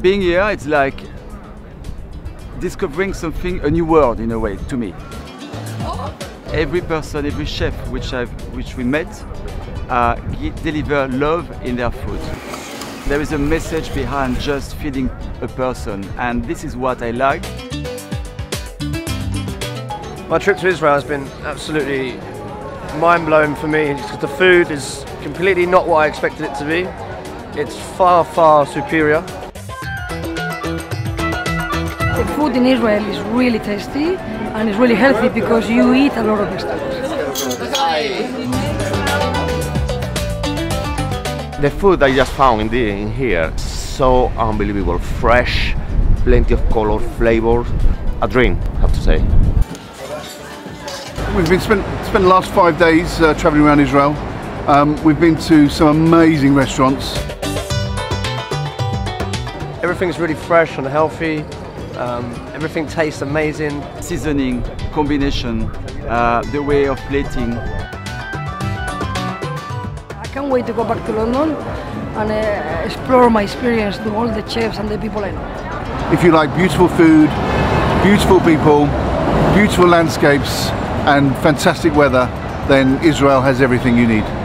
Being here, it's like discovering something, a new world in a way, to me. Every person, every chef which we met deliver love in their food. There is a message behind just feeding a person, and this is what I like. My trip to Israel has been absolutely mind-blowing for me because the food is completely not what I expected it to be. It's far, far superior. The food in Israel is really tasty and it's really healthy because you eat a lot of vegetables. The food I just found in here is so unbelievable. Fresh, plenty of color, flavor. A dream, I have to say. We've been spent the last 5 days traveling around Israel. We've been to some amazing restaurants. Everything's really fresh and healthy. Everything tastes amazing. Seasoning, combination, the way of plating. I can't wait to go back to London and explore my experience to all the chefs and the people I know. If you like beautiful food, beautiful people, beautiful landscapes and fantastic weather, then Israel has everything you need.